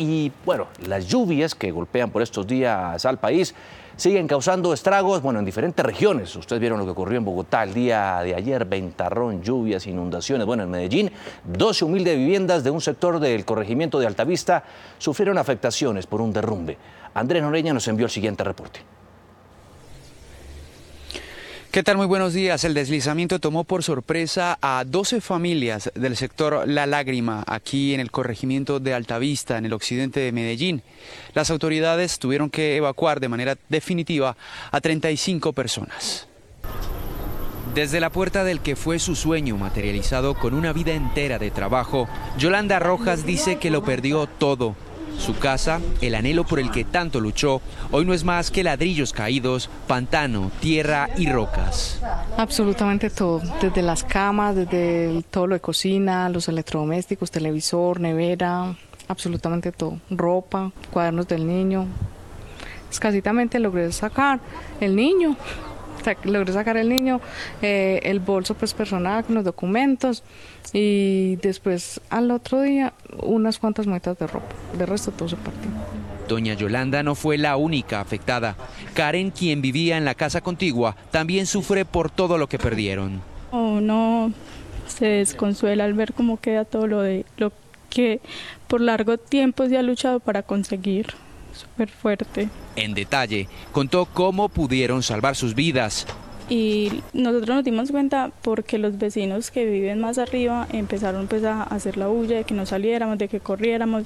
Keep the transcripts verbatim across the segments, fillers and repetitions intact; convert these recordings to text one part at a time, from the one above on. y, bueno, las lluvias que golpean por estos días al país siguen causando estragos, bueno, en diferentes regiones. Ustedes vieron lo que ocurrió en Bogotá el día de ayer, ventarrón, lluvias, inundaciones. Bueno, en Medellín, doce humildes viviendas de un sector del corregimiento de Altavista sufrieron afectaciones por un derrumbe. Andrés Noreña nos envió el siguiente reporte. ¿Qué tal? Muy buenos días. El deslizamiento tomó por sorpresa a doce familias del sector La Lágrima, aquí en el corregimiento de Altavista, en el occidente de Medellín. Las autoridades tuvieron que evacuar de manera definitiva a treinta y cinco personas. Desde la puerta del que fue su sueño materializado con una vida entera de trabajo, Yolanda Rojas dice que lo perdió todo. Su casa, el anhelo por el que tanto luchó, hoy no es más que ladrillos caídos, pantano, tierra y rocas. Absolutamente todo, desde las camas, desde el, todo lo de cocina, los electrodomésticos, televisor, nevera, absolutamente todo. Ropa, cuadernos del niño. Escasitamente logré sacar el niño, logré sacar el niño, eh, el bolso pues personal con los documentos y después al otro día unas cuantas muletas de ropa, de resto todo se partió. Doña Yolanda no fue la única afectada. Karen, quien vivía en la casa contigua, también sufre por todo lo que perdieron. Uno se desconsuela al ver cómo queda todo lo, de, lo que por largo tiempo se ha luchado para conseguir. Súper fuerte. En detalle, contó cómo pudieron salvar sus vidas. Y nosotros nos dimos cuenta porque los vecinos que viven más arriba empezaron pues a hacer la bulla de que no saliéramos, de que corriéramos,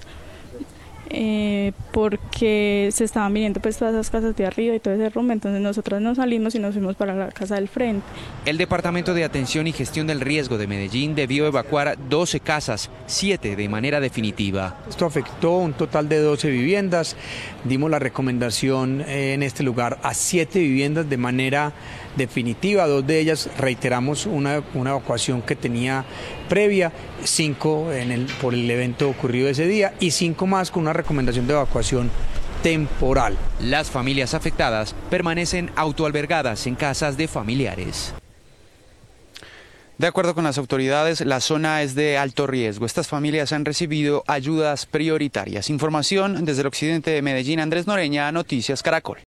eh, porque se estaban viniendo pues todas esas casas de arriba y todo ese rumbo, entonces nosotros no salimos y nos fuimos para la casa del frente. El Departamento de Atención y Gestión del Riesgo de Medellín debió evacuar doce casas, siete de manera definitiva. Esto afectó un total de doce viviendas, dimos la recomendación en este lugar a siete viviendas de manera definitiva, dos de ellas reiteramos una, una evacuación que tenía previa, cinco en el, por el evento ocurrido ese día y cinco más con una recomendación de evacuación temporal. Las familias afectadas permanecen autoalbergadas en casas de familiares. De acuerdo con las autoridades, la zona es de alto riesgo. Estas familias han recibido ayudas prioritarias. Información desde el occidente de Medellín, Andrés Noreña, Noticias Caracol.